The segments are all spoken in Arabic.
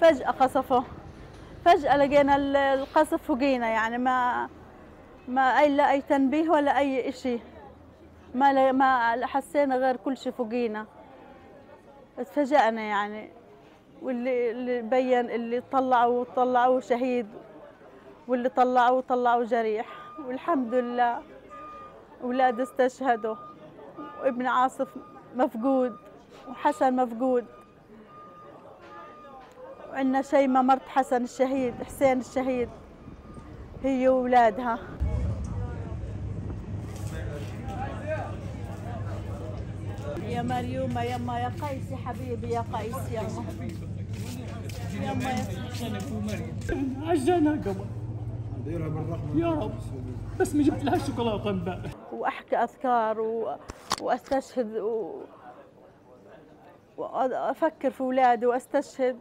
فجأة قصفه، فجأة لقينا القصف فوقينا، يعني ما أي لا أي تنبيه ولا أي إشي، ما حسينا غير كل شيء فوقينا. اتفاجأنا يعني، واللي بين اللي طلعوا شهيد، واللي طلعوا جريح، والحمد لله أولاد استشهدوا، وابن عاصف مفقود، وحسن مفقود، وعندنا شيماء مرت حسن الشهيد، حسين الشهيد، هي وولادها. يا مريومة يما، يا قيس يا حبيبي، يا قيس يما يما يا عجانها قبل يا رب، بس ما جبت لها الشوكولاته امبارح. واحكي اذكار واستشهد وافكر في اولادي واستشهد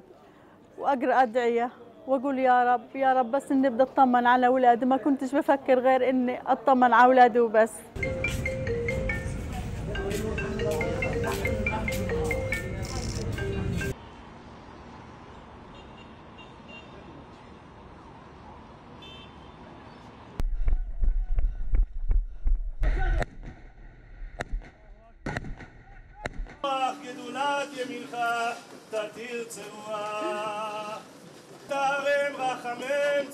واقرا ادعيه واقول يا رب يا رب، بس اني بدي اطمن على اولادي، ما كنتش بفكر غير اني اطمن على اولادي وبس. גדולת ימינך תתיר צרועה, תרם רחמם